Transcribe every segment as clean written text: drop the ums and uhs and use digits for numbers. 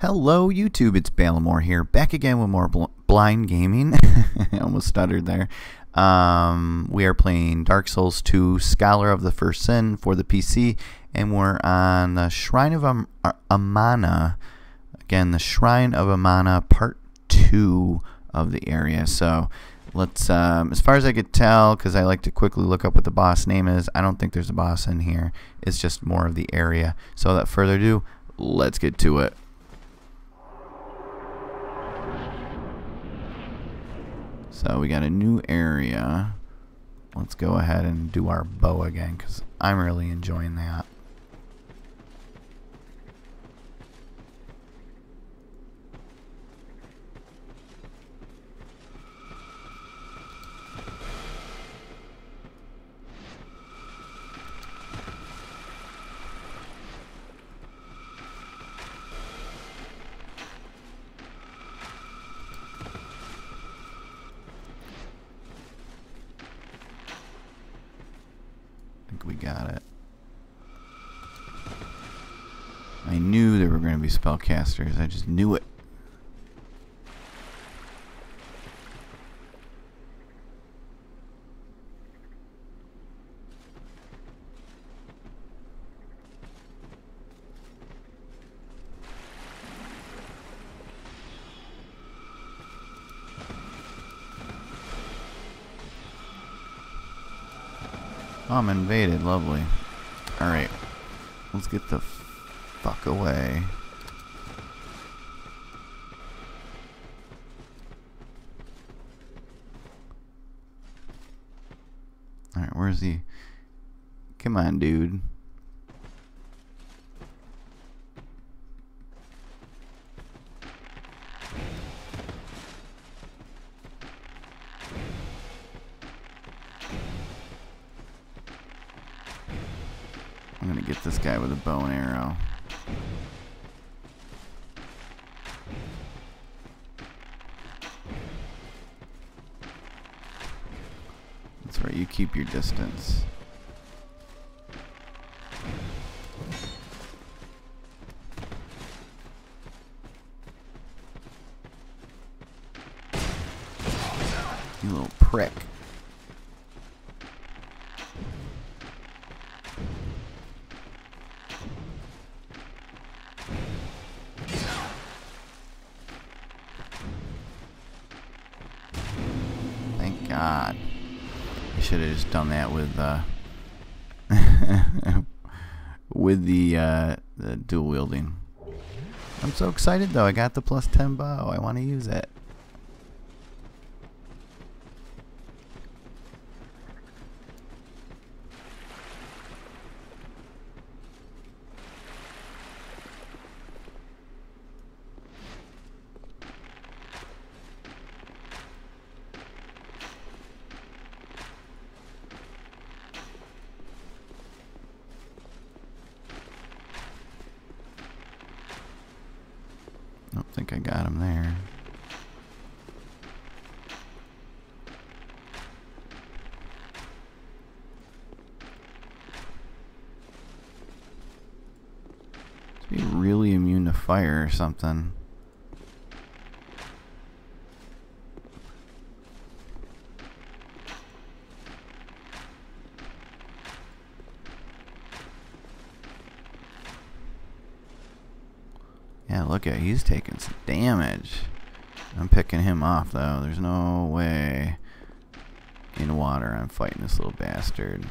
Hello YouTube, it's Baltimore here, back again with more Blind Gaming. I almost stuttered there. We are playing Dark Souls 2 Scholar of the First Sin for the PC, and we're on the Shrine of Amana. Again, the Shrine of Amana Part 2 of the area. So let's, as far as I could tell, because I like to quickly look up what the boss name is, I don't think there's a boss in here. It's just more of the area. So without further ado, let's get to it. So we got a new area. Let's go ahead and do our bow again because I'm really enjoying that. Got it. I knew there were going to be spellcasters. I just knew it. Oh, I'm invaded, lovely. Alright, let's get the fuck away. Alright, where's he? Come on, dude. I'm gonna get this guy with a bow and arrow. That's right, you keep your distance. You little prick. God, I should have just done that with with the dual wielding. I'm so excited though. I got the +10 bow. I want to use it. I don't think I got him there. He's really immune to fire or something. Yeah, look at, he's taking some damage. I'm picking him off though. There's no way in water I'm fighting this little bastard.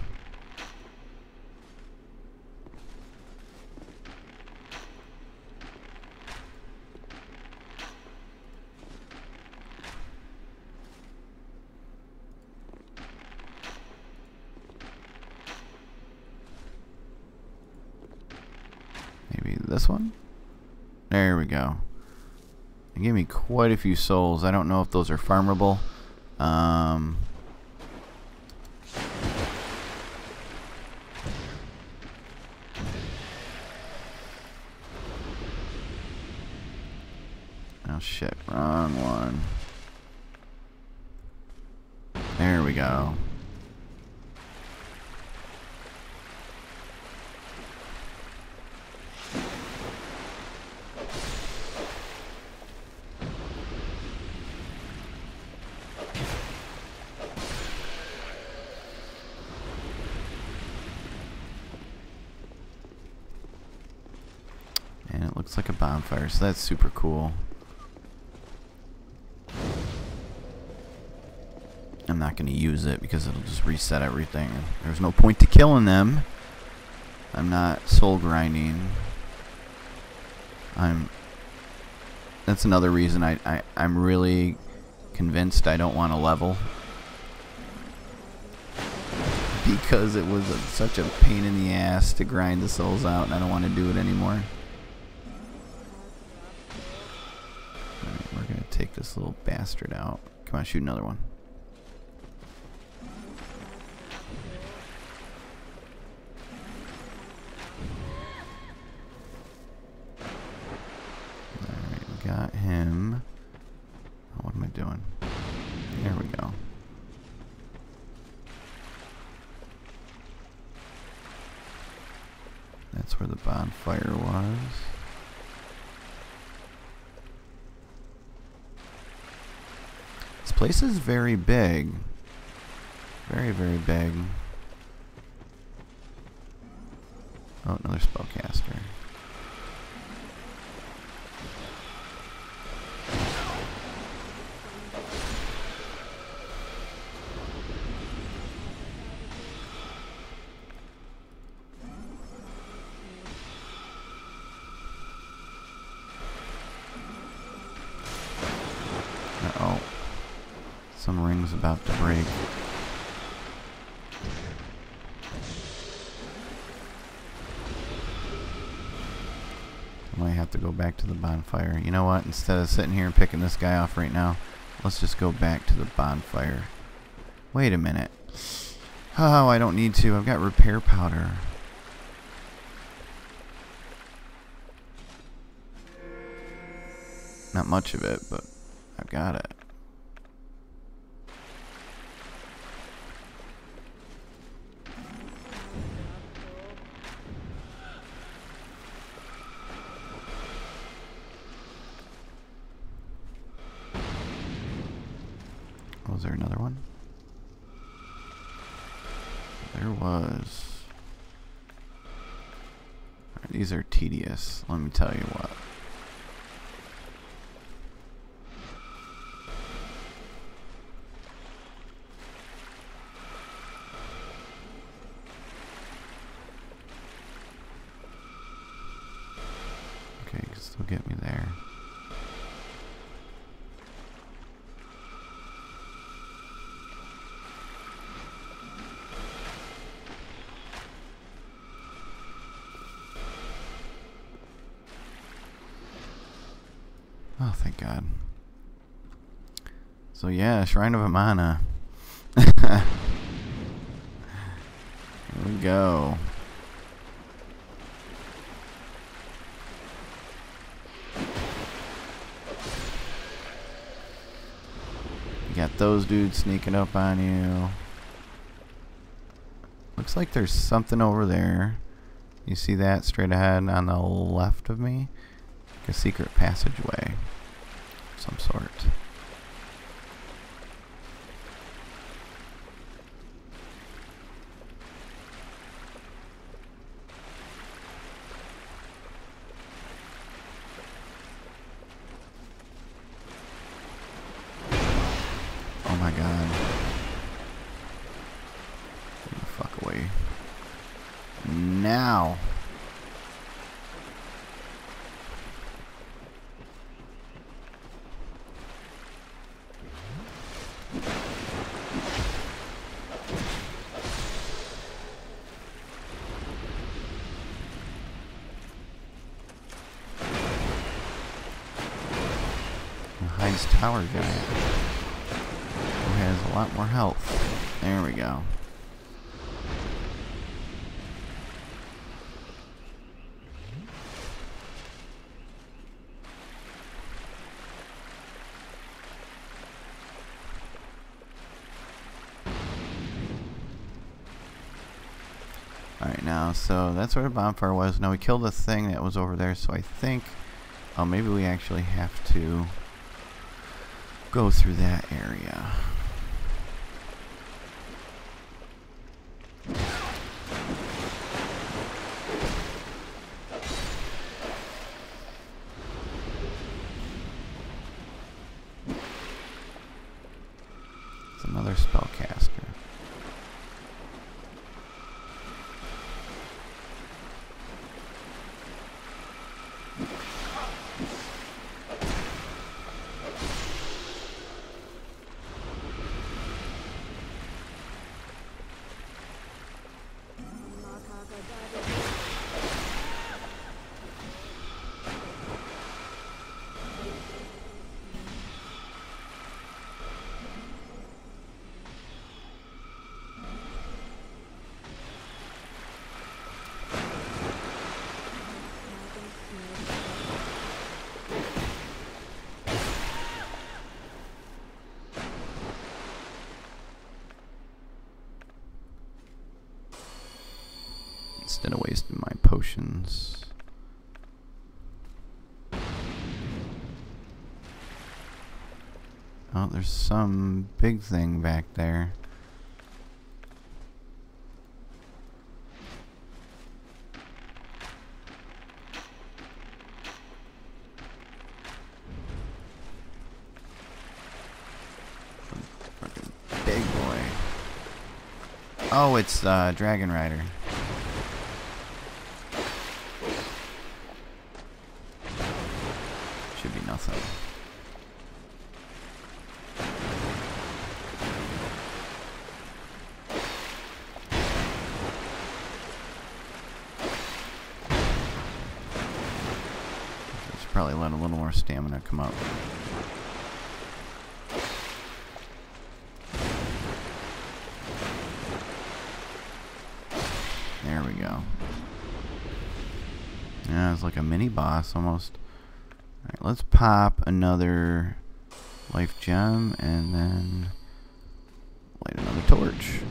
Maybe this one? There we go. It gave me quite a few souls. I don't know if those are farmable. Oh shit, wrong one. There we go. looks like a bonfire, so that's super cool. I'm not going to use it because it'll just reset everything. There's no point to killing them. I'm not soul grinding. That's another reason I'm really convinced I don't want to level, because it was such a pain in the ass to grind the souls out, and I don't want to do it anymore. Alright, we're going to take this little bastard out. Come on, shoot another one. Got him. Oh, what am I doing? There we go. That's where the bonfire was. This place is very big. Very, very big. Oh, another spellcaster. Uh-oh. Some ring's about to break. I might have to go back to the bonfire. You know what? Instead of sitting here and picking this guy off right now, let's just go back to the bonfire. Wait a minute. Oh, I don't need to. I've got repair powder. Not much of it, but I've got it. Was there another one? There was. All right, these are tedious, let me tell you what. Get me there. Oh, thank God. So yeah, Shrine of Amana. Here we go. Got those dudes sneaking up on you. Looks like there's something over there. You see that straight ahead on the left of me? Like a secret passageway of some sort. Now. Hides tower guy, who has a lot more health. There we go. Alright, now, so that's where the bonfire was. Now, we killed the thing that was over there, so I think maybe we actually have to go through that area. instead of wasting my potions. Oh, there's some big thing back there. Oh, it's Dragon Rider. Should be nothing. I should probably let a little more stamina come up. Yeah, it's like a mini boss almost. Alright, let's pop another life gem and then light another torch.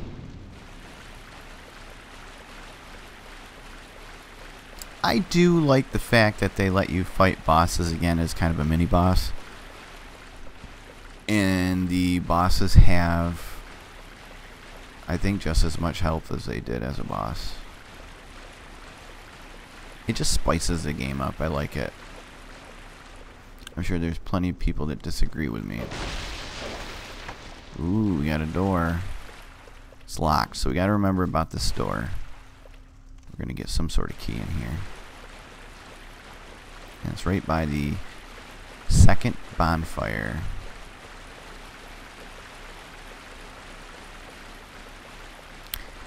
I do like the fact that they let you fight bosses again as kind of a mini boss. And the bosses have, I think, just as much health as they did as a boss. It just spices the game up. I like it. I'm sure there's plenty of people that disagree with me. Ooh, we got a door. It's locked, so we gotta remember about this door. We're gonna get some sort of key in here. And it's right by the second bonfire.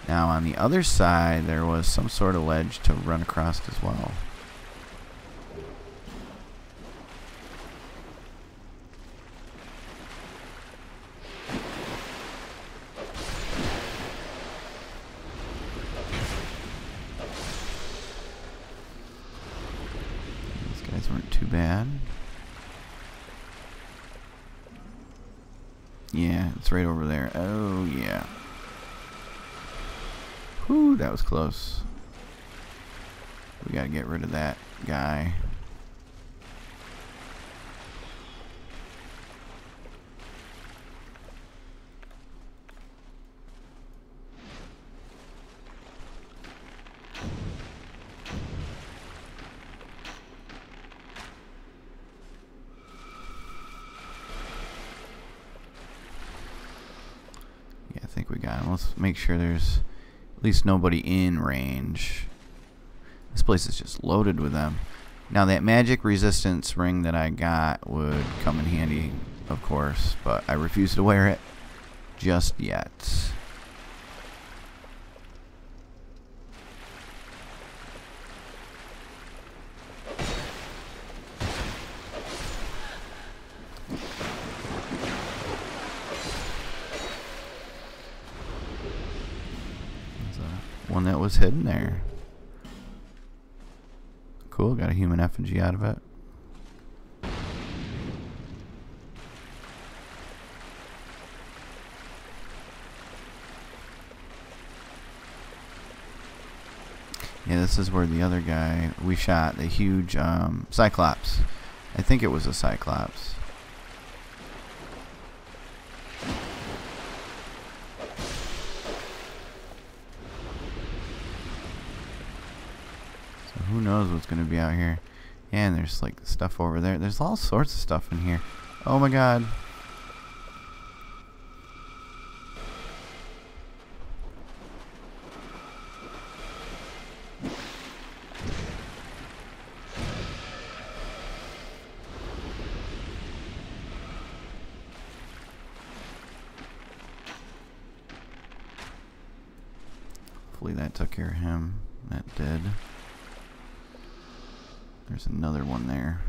Now on the other side, there was some sort of ledge to run across as well. These guys weren't too bad. Yeah, it's right over there. Oh, yeah. Ooh, that was close. We gotta get rid of that guy. Yeah, I think we got him. Let's make sure there's at least nobody in range. This place is just loaded with them. Now that magic resistance ring that I got would come in handy, of course, but I refuse to wear it just yet. That was hidden there. Cool, got a human effigy out of it. Yeah, this is where the other guy we shot, the huge Cyclops. I think it was a Cyclops. Who knows what's going to be out here. Yeah, and there's like stuff over there. There's all sorts of stuff in here. Oh my god. Hopefully that took care of him. That did. There's another one there.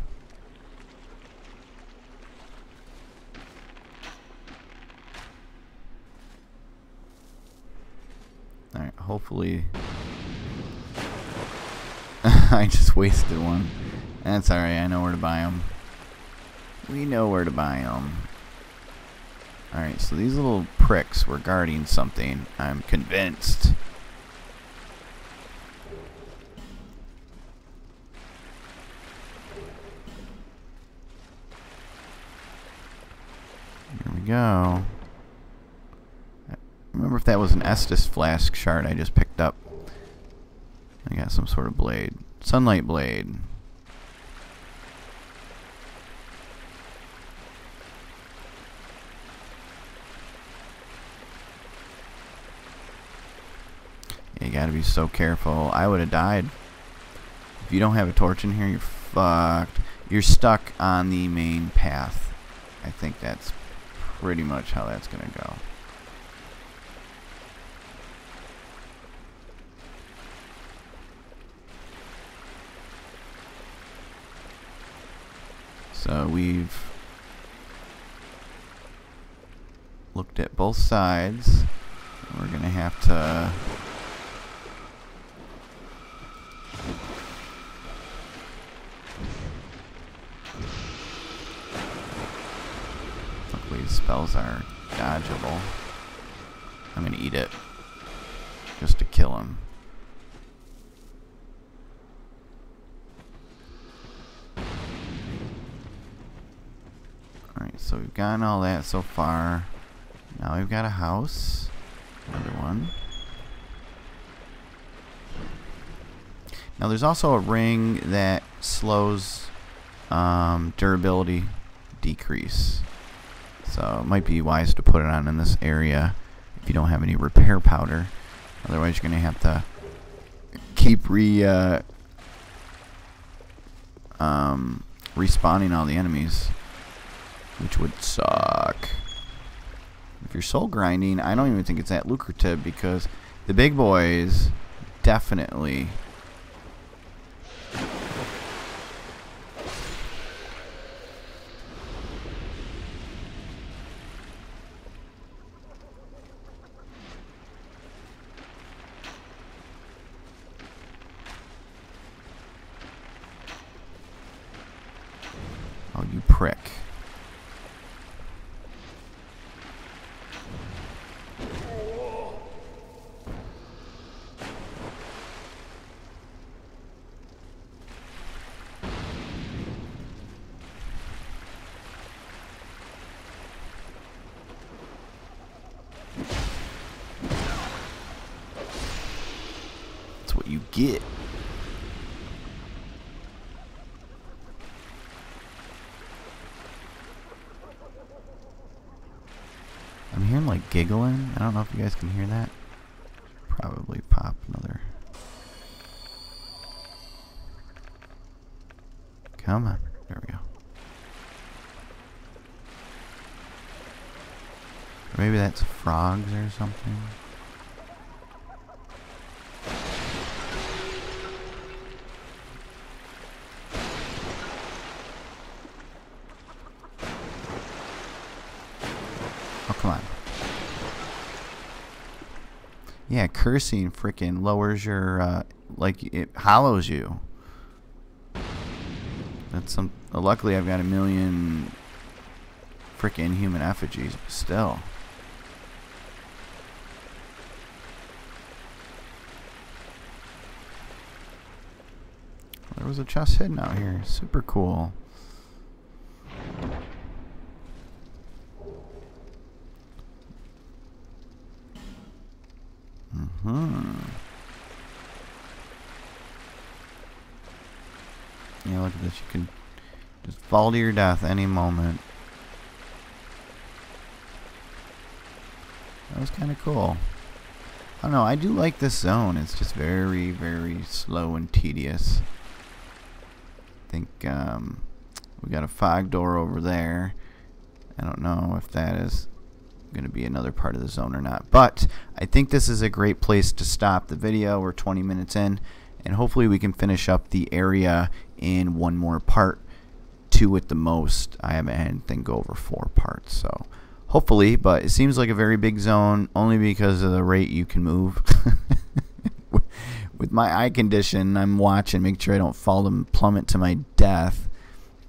Alright, hopefully... I just wasted one. That's alright, I know where to buy them. We know where to buy them. Alright, so these little pricks were guarding something, I'm convinced. go. I remember if that was an Estus flask shard I just picked up. I got some sort of blade. Sunlight blade. You gotta be so careful. I would have died. If you don't have a torch in here, you're fucked. You're stuck on the main path. I think that's pretty much how that's gonna go. So we've looked at both sides. We're gonna have to spells are dodgeable. I'm gonna eat it just to kill him. Alright, so we've gotten all that so far. Now we've got a house. Another one. Now there's also a ring that slows durability decrease. So it might be wise to put it on in this area if you don't have any repair powder. Otherwise you're going to have to keep respawning all the enemies, which would suck. If you're soul grinding, I don't even think it's that lucrative because the big boys definitely prick. That's what you get. Giggling. I don't know if you guys can hear that. Probably pop another. Come on. There we go. Or maybe that's frogs or something. Oh, come on. Yeah, cursing frickin' lowers your, like, it hollows you. That's some. Luckily, I've got a million frickin' human effigies, but still. There was a chest hidden out here. Super cool. Yeah, look at this. You can just fall to your death any moment. That was kind of cool. I don't know. I do like this zone. It's just very, very slow and tedious. I think we got a fog door over there. I don't know if that is going to be another part of the zone or not, but I think this is a great place to stop the video. We're 20 minutes in, and hopefully we can finish up the area in one more part, 2 at the most. I haven't had anything go over 4 parts, so hopefully, but it seems like a very big zone only because of the rate you can move. With my eye condition, I'm watching, make sure I don't fall and plummet to my death.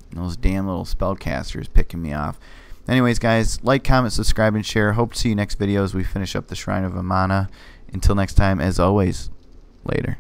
And those damn little spellcasters picking me off. Anyways, guys, like, comment, subscribe, and share. Hope to see you next video as we finish up the Shrine of Amana. Until next time, as always, later.